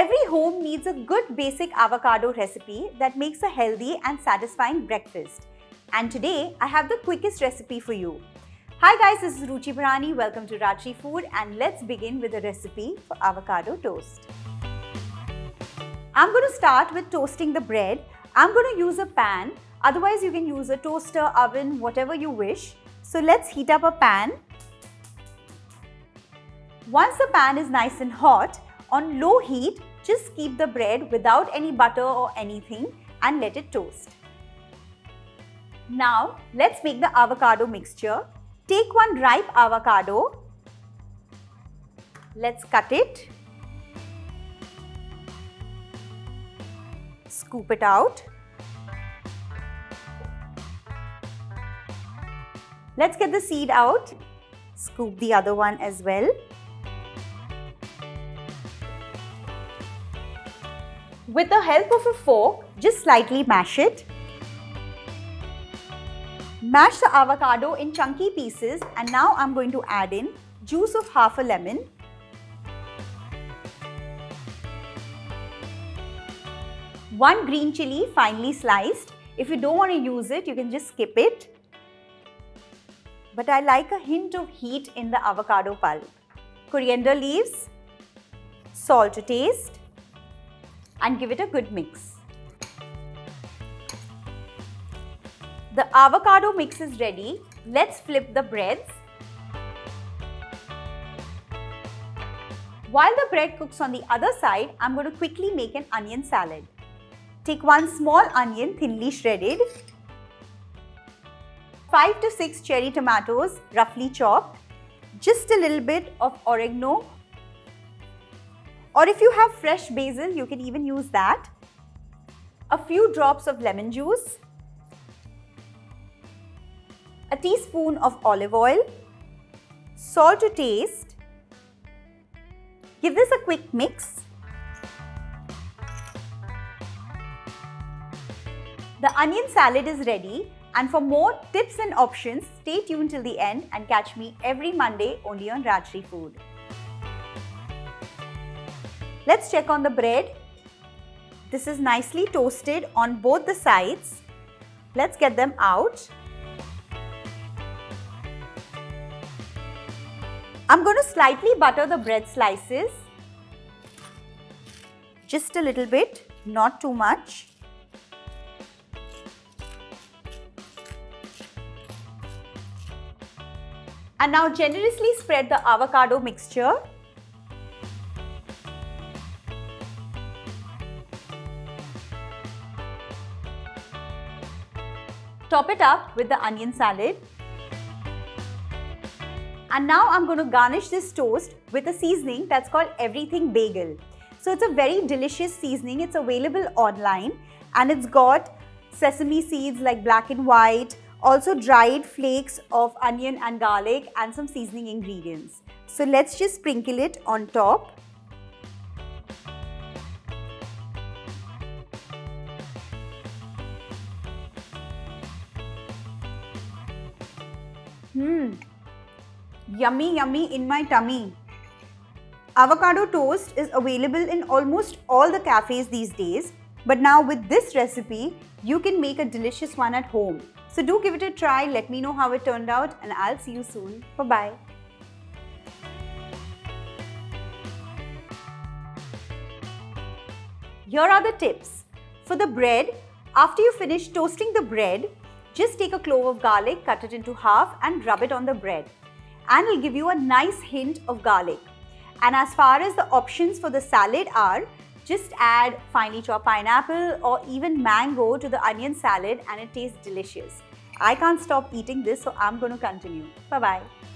Every home needs a good basic avocado recipe that makes a healthy and satisfying breakfast. And today, I have the quickest recipe for you. Hi guys, this is Ruchi Bharani. Welcome to Rajshri Food and let's begin with a recipe for avocado toast. I'm going to start with toasting the bread. I'm going to use a pan. Otherwise, you can use a toaster, oven, whatever you wish. So let's heat up a pan. Once the pan is nice and hot, on low heat, just keep the bread without any butter or anything and let it toast. Now, let's make the avocado mixture. Take one ripe avocado. Let's cut it. Scoop it out. Let's get the seed out. Scoop the other one as well. With the help of a fork, just slightly mash it. Mash the avocado in chunky pieces and now I'm going to add in juice of half a lemon. One green chilli finely sliced. If you don't want to use it, you can just skip it. But I like a hint of heat in the avocado pulp. Coriander leaves, salt to taste. And give it a good mix. The avocado mix is ready. Let's flip the breads. While the bread cooks on the other side, I'm going to quickly make an onion salad. Take one small onion, thinly shredded, 5 to 6 cherry tomatoes, roughly chopped, just a little bit of oregano. Or if you have fresh basil, you can even use that. A few drops of lemon juice. A teaspoon of olive oil. Salt to taste. Give this a quick mix. The onion salad is ready. And for more tips and options, stay tuned till the end and catch me every Monday only on Rajshri Food. Let's check on the bread. This is nicely toasted on both the sides. Let's get them out. I'm going to slightly butter the bread slices. Just a little bit, not too much. And now generously spread the avocado mixture. Top it up with the onion salad. And now I'm going to garnish this toast with a seasoning that's called Everything Bagel. So it's a very delicious seasoning. It's available online and it's got sesame seeds like black and white, also dried flakes of onion and garlic and some seasoning ingredients. So let's just sprinkle it on top. Yummy, yummy in my tummy. Avocado toast is available in almost all the cafes these days. But now with this recipe, you can make a delicious one at home. So do give it a try. Let me know how it turned out and I'll see you soon. Bye-bye. Here are the tips. For the bread, after you finish toasting the bread, just take a clove of garlic, cut it into half and rub it on the bread. And it'll give you a nice hint of garlic. And as far as the options for the salad are, just add finely chopped pineapple or even mango to the onion salad and it tastes delicious. I can't stop eating this, so I'm going to continue. Bye-bye.